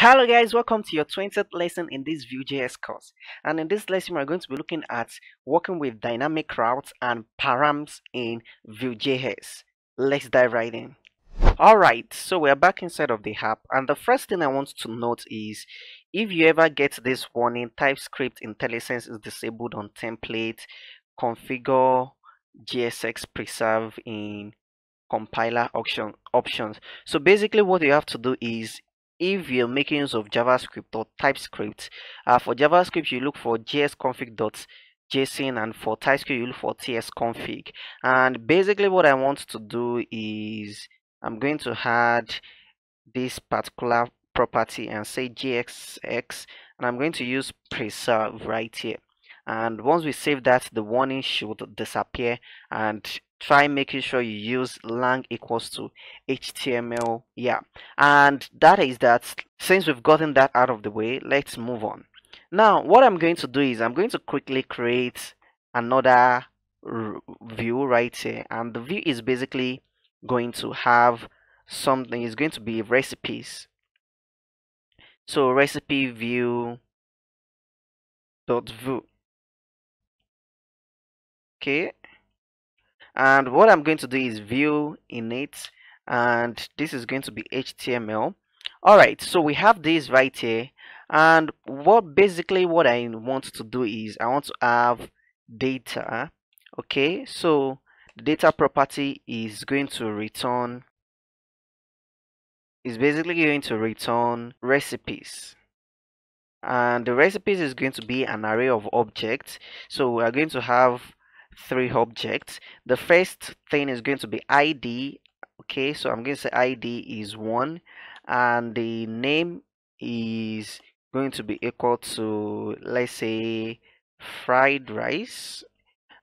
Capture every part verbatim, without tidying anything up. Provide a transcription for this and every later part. Hello guys, welcome to your twentieth lesson in this Vue.js course. And in this lesson we're going to be looking at working with dynamic routes and params in Vue.js. Let's dive right in. Alright, so we're back inside of the app, and the first thing I want to note is if you ever get this warning, TypeScript IntelliSense is disabled on template, configure J S X preserve in compiler option options. So basically what you have to do is if you're making use of JavaScript or TypeScript, uh, for JavaScript you look for j s config dot j s o n, and for TypeScript you look for tsconfig. And basically what I want to do is I'm going to add this particular property and say j s x, and I'm going to use preserve right here. And once we save that, the warning should disappear. And try making sure you use lang equals to H T M L. Yeah, and that is that. Since we've gotten that out of the way, let's move on. Now what I'm going to do is I'm going to quickly create another view right here, and the view is basically going to have something. It's going to be recipes, so recipe view dot view. Okay, and what I'm going to do is view init, and this is going to be H T M L. Alright, so we have this right here, and what basically what I want to do is I want to have data. Okay, so the data property is going to return is basically going to return recipes, and the recipes is going to be an array of objects. So we are going to have three objects. The first thing is going to be I D. Okay, so I'm going to say I D is one, and the name is going to be equal to, let's say, fried rice.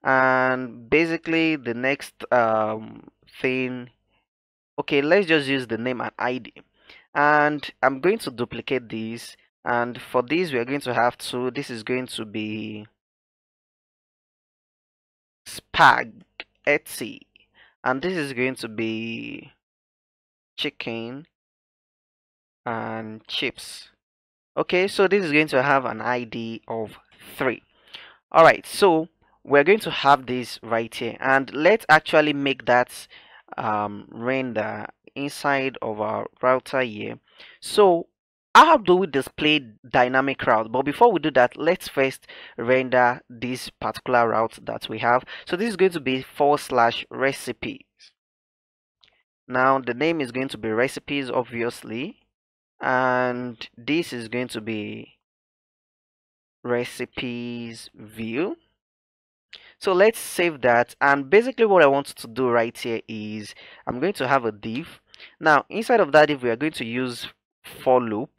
And basically the next um thing, okay, let's just use the name and I D, and I'm going to duplicate these. And for this we are going to have two. This is going to be spaghetti, and this is going to be chicken and chips. Okay, so this is going to have an I D of three. Alright, so we're going to have this right here, and let's actually make that um, render inside of our router here. So how do we display dynamic route? But before we do that, let's first render this particular route that we have. So this is going to be forward slash recipes. Now the name is going to be recipes, obviously, and this is going to be recipes view. So let's save that, and basically what I want to do right here is I'm going to have a div. Now inside of that div we are going to use for loop.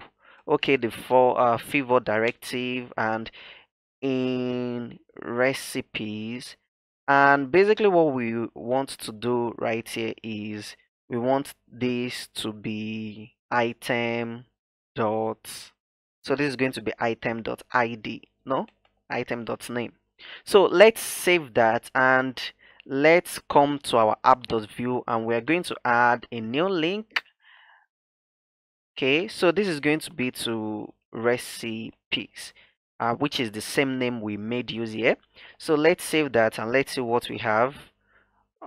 Okay, the for uh, favor directive and in recipes, and basically what we want to do right here is we want this to be item dot, so this is going to be item dot id, no, item dot name. So let's save that, and let's come to our app.view, and we are going to add a new link. Okay, so this is going to be to recipes, uh, which is the same name we made use here. So let's save that and let's see what we have.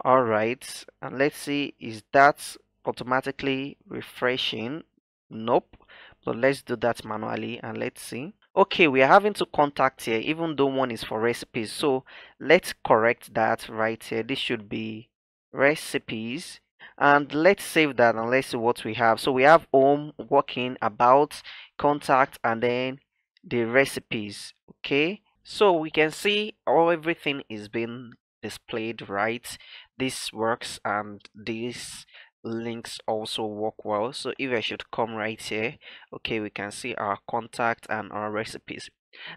All right, and let's see, is that automatically refreshing? Nope, but let's do that manually and let's see. Okay, we are having two contacts here, even though one is for recipes. So let's correct that right here. This should be recipes. And let's save that and let's see what we have. So we have home, working, about, contact, and then the recipes. Okay, so we can see all everything is being displayed right. This works, and these links also work well. So if I should come right here, okay, we can see our contact and our recipes.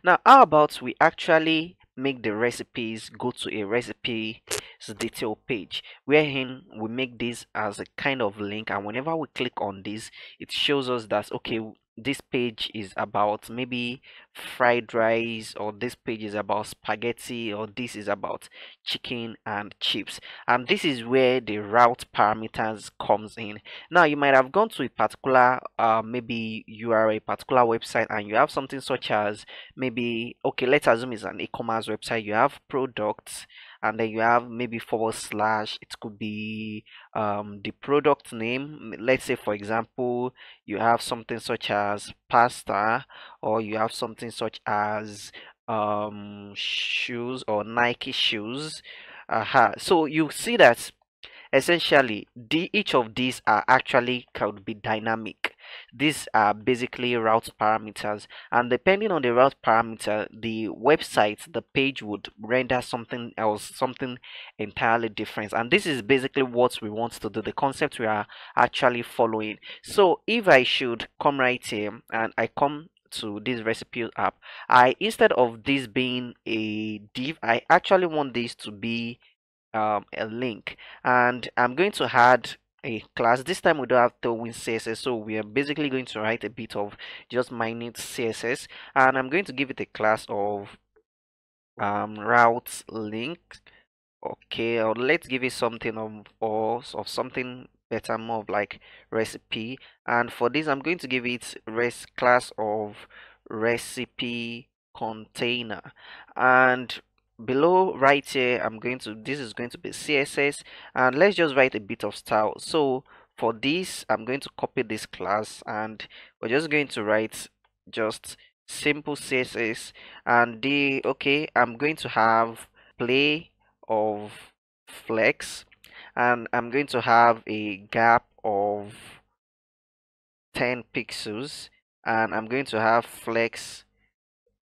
Now how about we actually make the recipes go to a recipe detail page, wherein we make this as a kind of link, and whenever we click on this it shows us that okay, this page is about maybe fried rice, or this page is about spaghetti, or this is about chicken and chips. And this is where the route parameters comes in. Now you might have gone to a particular uh, maybe you are a particular website and you have something such as maybe, okay, let's assume it's an e-commerce website. You have products, and then you have maybe forward slash, it could be um, the product name. Let's say, for example, you have something such as pasta, or you have something such as um, shoes, or Nike shoes. Uh-huh. So you see that essentially the, each of these are actually could be dynamic. These are basically route parameters, and depending on the route parameter, the website, the page would render something else, something entirely different. And this is basically what we want to do, the concept we are actually following. So if I should come right here and I come to this recipe app, I instead of this being a div, I actually want this to be um, a link, and I'm going to add a class. This time we don't have to win C S S, so we are basically going to write a bit of just minute C S S, and I'm going to give it a class of um routes link. Okay, or let's give it something of or of something better, more of like recipe. And for this I'm going to give it res class of recipe container, and below right here I'm going to this is going to be C S S, and let's just write a bit of style. So for this I'm going to copy this class, and we're just going to write just simple C S S. And the okay I'm going to have play of flex, and I'm going to have a gap of ten pixels, and I'm going to have flex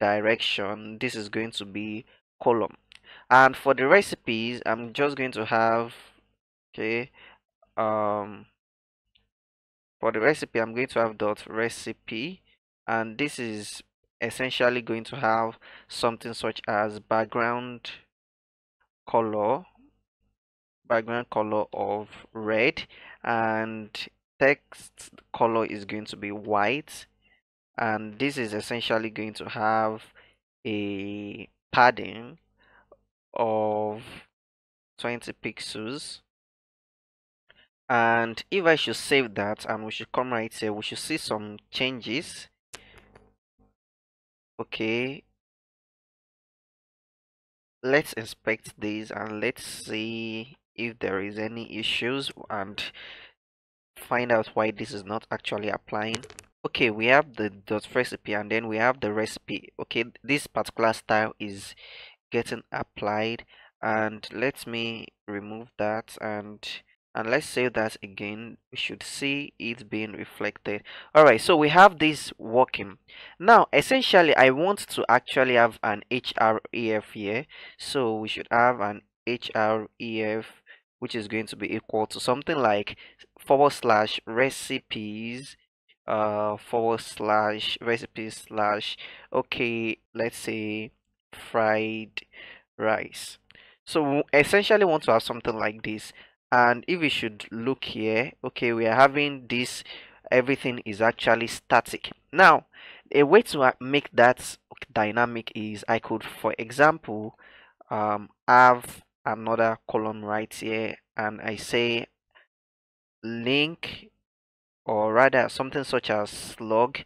direction. This is going to be column. And for the recipes I'm just going to have okay um for the recipe I'm going to have dot recipe, and this is essentially going to have something such as background color background color of red, and text color is going to be white, and this is essentially going to have a padding of twenty pixels. And if I should save that and we should come right here, we should see some changes. Okay, let's inspect this and let's see if there is any issues and find out why this is not actually applying. Okay, we have the dot recipe, and then we have the recipe. Okay, this particular style is getting applied, and let me remove that and and let's save that again. We should see it being reflected. All right, so we have this working. Now essentially I want to actually have an href here, so we should have an href which is going to be equal to something like forward slash recipes uh forward slash recipe slash okay let's say fried rice. So we essentially want to have something like this. And if we should look here, okay, we are having this, everything is actually static. Now a way to make that dynamic is I could, for example, um have another column right here, and I say link, or rather something such as slug,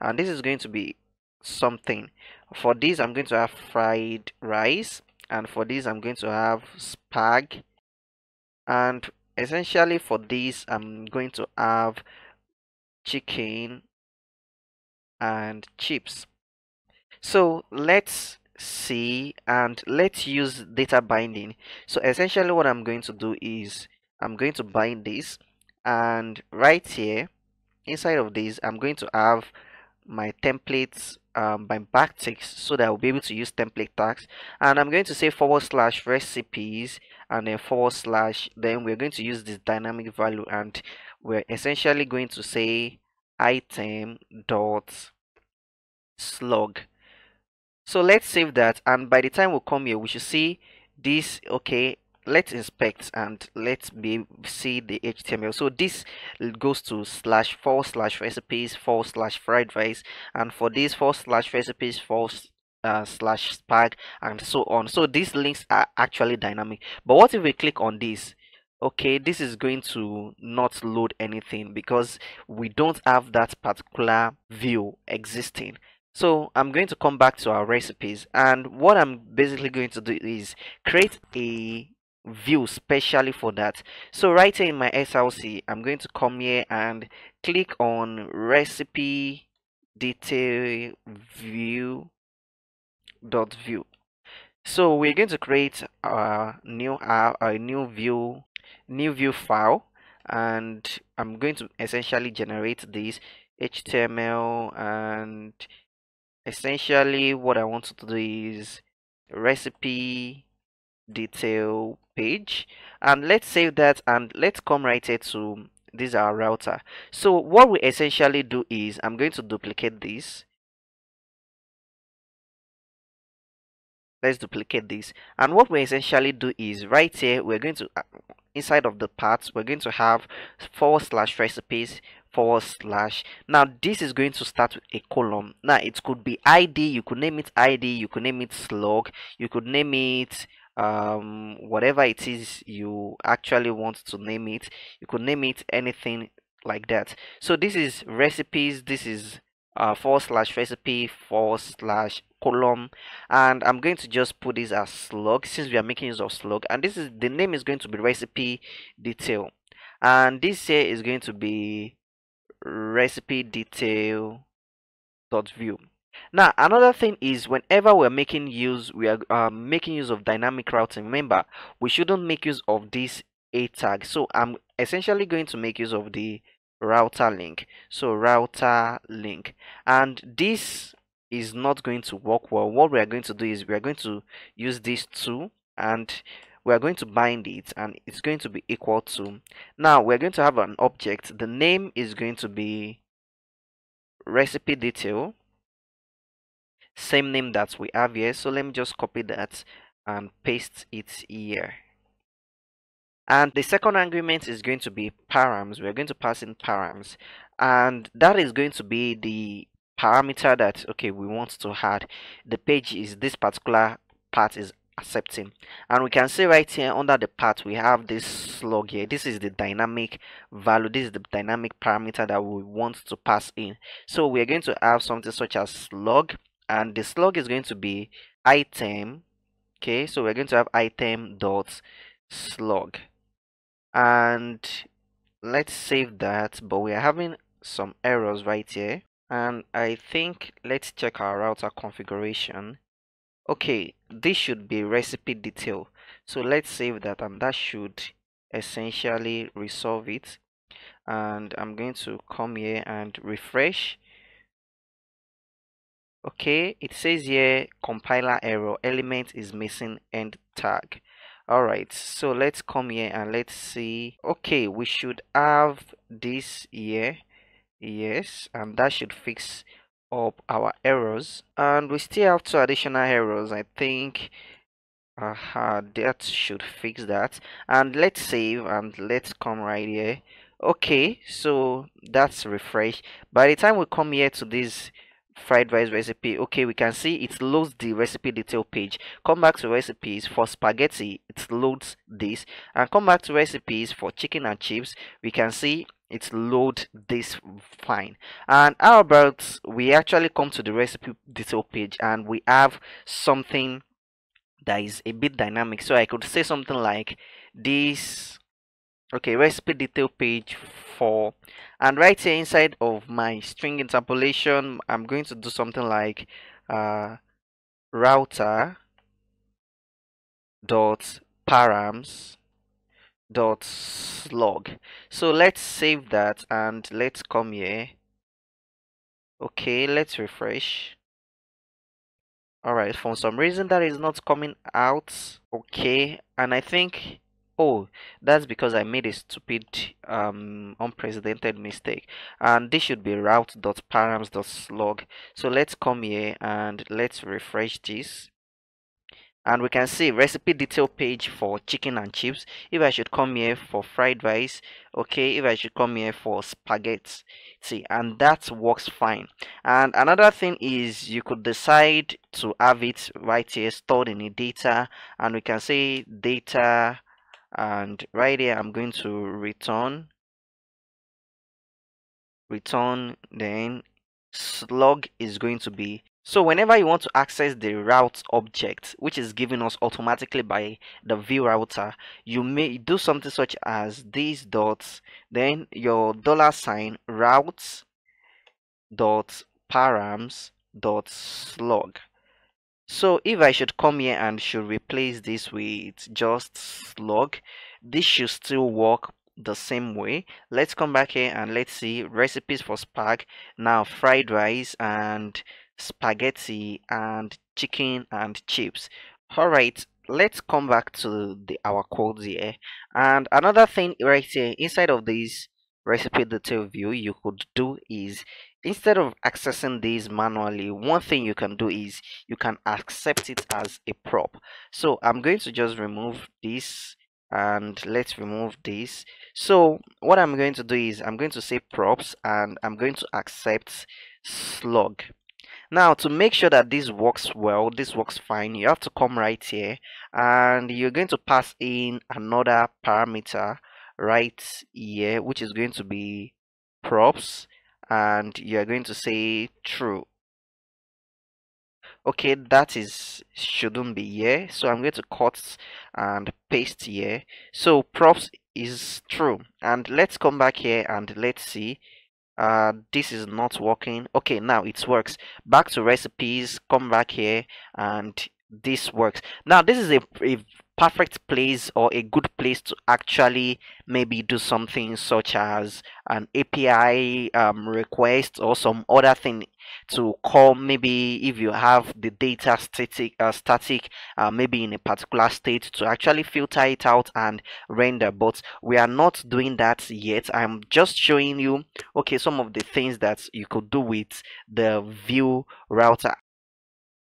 and this is going to be something. For this I'm going to have fried rice, and for this I'm going to have spag, and essentially for this I'm going to have chicken and chips. So let's see, and let's use data binding. So essentially what I'm going to do is I'm going to bind this, and right here inside of this I'm going to have my templates um, by back tags, so that I'll be able to use template tags. And I'm going to say forward slash recipes, and then forward slash, then we're going to use this dynamic value, and we're essentially going to say item dot slug. So let's save that, and by the time we come here we should see this. Okay, let's inspect and let's be see the H T M L. So this goes to slash forward slash recipes forward slash fried rice, and for this forward slash recipes forward uh, slash spark and so on. So these links are actually dynamic. But what if we click on this? Okay, this is going to not load anything because we don't have that particular view existing. So I'm going to come back to our recipes, and what I'm basically going to do is create a view specially for that. So right here in my S L C, I'm going to come here and click on recipe detail view dot view. So we're going to create a new uh, a new view new view file, and I'm going to essentially generate this H T M L, and essentially what I want to do is recipe detail page, and let's save that, and let's come right here to this our router. So what we essentially do is I'm going to duplicate this. Let's duplicate this, and what we essentially do is right here we're going to inside of the parts we're going to have forward slash recipes forward slash. Now this is going to start with a column. Now it could be I D, you could name it I D, you could name it slug, you could name it um whatever it is you actually want to name it. You could name it anything like that. So this is recipes, this is uh forward slash recipe forward slash column, and I'm going to just put this as slug since we are making use of slug, and this is the name is going to be recipe detail, and this here is going to be recipe detail dot view. Now another thing is whenever we're making use we are uh, making use of dynamic routing, remember we shouldn't make use of this a tag. So I'm essentially going to make use of the router link. So router link, and this is not going to work well. What we are going to do is we are going to use these two, and we are going to bind it, and it's going to be equal to. Now we're going to have an object. The name is going to be recipe detail, same name that we have here. So let me just copy that and paste it here. And the second argument is going to be params. We're going to pass in params, and that is going to be the parameter that okay we want to add. The page is this particular part is accepting, and we can see right here under the part we have this slug here. This is the dynamic value, this is the dynamic parameter that we want to pass in. So we're going to have something such as slug, and the slug is going to be item. Okay, so we're going to have item dot slug, and let's save that, but we are having some errors right here. And I think let's check our router configuration. Okay, this should be recipe detail. So let's save that, and that should essentially resolve it. And I'm going to come here and refresh. Okay, it says here compiler error, element is missing end tag. All right, so let's come here and let's see. Okay, we should have this here. Yes, and that should fix up our errors, and we still have two additional errors. I think aha, that should fix that, and let's save and let's come right here. Okay, so that's refreshed. By the time we come here to this fried rice recipe, okay, we can see it loads the recipe detail page. Come back to recipes for spaghetti, it loads this, and come back to recipes for chicken and chips, we can see it's load this fine. And how about we actually come to the recipe detail page and we have something that is a bit dynamic. So I could say something like this. Okay, recipe detail page four, and right here inside of my string interpolation I'm going to do something like uh router dot params dot slug. So let's save that and let's come here. Okay, let's refresh. All right, for some reason that is not coming out. Okay, and I think oh that's because I made a stupid um unprecedented mistake, and this should be route dot params dot slug. So let's come here and let's refresh this, and we can see recipe detail page for chicken and chips. If I should come here for fried rice, okay, if I should come here for spaghetti, see, and that works fine. And another thing is you could decide to have it right here stored in the data, and we can say data, and right here I'm going to return return then slug is going to be. So whenever you want to access the route object, which is given us automatically by the Vue router, you may do something such as these dots, then your dollar sign routes dot params dot slug. So if I should come here and should replace this with just slug, this should still work the same way. Let's come back here and let's see recipes for spag, now fried rice and spaghetti and chicken and chips. All right, let's come back to the our code here. And another thing right here inside of this recipe detail view you could do is, instead of accessing these manually, one thing you can do is you can accept it as a prop. So I'm going to just remove this and let's remove this. So what I'm going to do is I'm going to say props and I'm going to accept slug. Now to make sure that this works well, this works fine, you have to come right here and you're going to pass in another parameter right here, which is going to be props, and you're going to say true. Okay, that is shouldn't be here, so I'm going to cut and paste here. So props is true, and let's come back here and let's see. Uh, this is not working. Okay, now it works. Back to recipes, come back here, and this works. Now this is a, a perfect place or a good place to actually maybe do something such as an A P I um, request or some other thing to call. Maybe if you have the data static uh, static uh, maybe in a particular state, to actually filter it out and render, but we are not doing that yet. I'm just showing you, okay, some of the things that you could do with the Vue router.